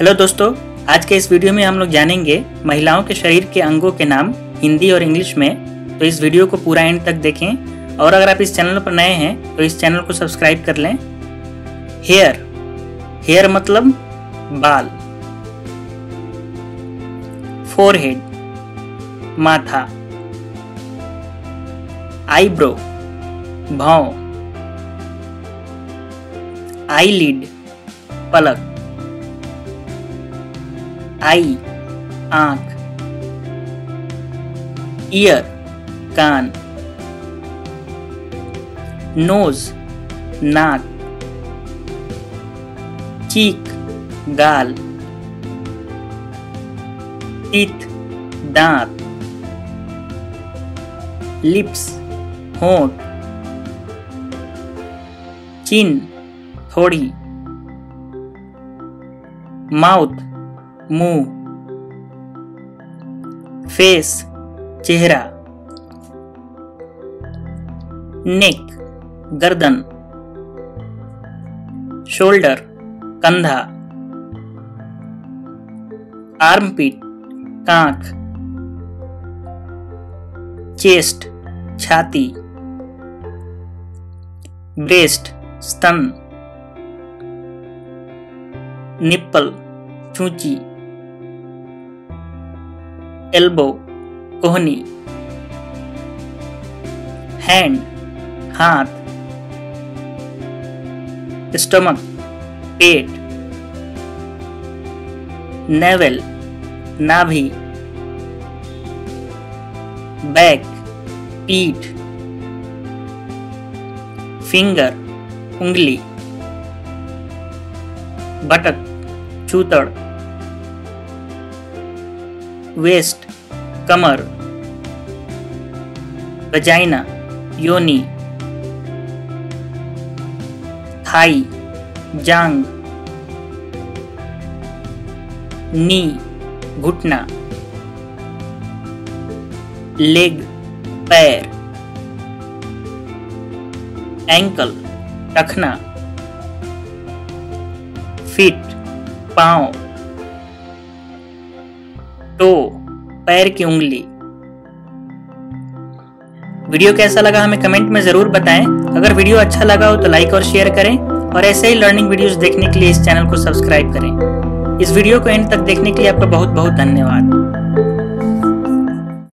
Hello दोस्तों, आज के इस वीडियो में हम लोग जानेंगे महिलाओं के शरीर के अंगों के नाम हिंदी और इंग्लिश में। तो इस वीडियो को पूरा एंड तक देखें और अगर आप इस चैनल पर नए हैं तो इस चैनल को सब्सक्राइब कर लें। हेयर, हेयर मतलब बाल। फोरहेड, माथा। आईब्रो, भाव। आईलिड, पलक। आई, आंख। ईयर, कान। नोज, नाक। चीक, गाल। टीथ, दांत। लिप्स, होंठ। चिन, थोड़ी। माउथ, मुंह। फेस, चेहरा। नेक, गर्दन। शोल्डर, कंधा। आर्मपिट, कांख। चेस्ट, छाती। ब्रेस्ट, स्तन। निप्पल, चूंची। एल्बो, कोहनी। हैंड, हाथ। स्टमक, पेट। नेवल, नाभि। बैक, पीठ। फिंगर, उंगली। बटक, छूतड़। वेस्ट, कमर। वजाइना, योनि। थाई, जांग। नी, घुटना। लेग, पैर। एंकल, टखना। फीट, पाँव। टो, पैर की उंगली। वीडियो कैसा लगा हमें कमेंट में जरूर बताएं। अगर वीडियो अच्छा लगा हो तो लाइक और शेयर करें और ऐसे ही लर्निंग वीडियोस देखने के लिए इस चैनल को सब्सक्राइब करें। इस वीडियो को एंड तक देखने के लिए आपका बहुत बहुत धन्यवाद।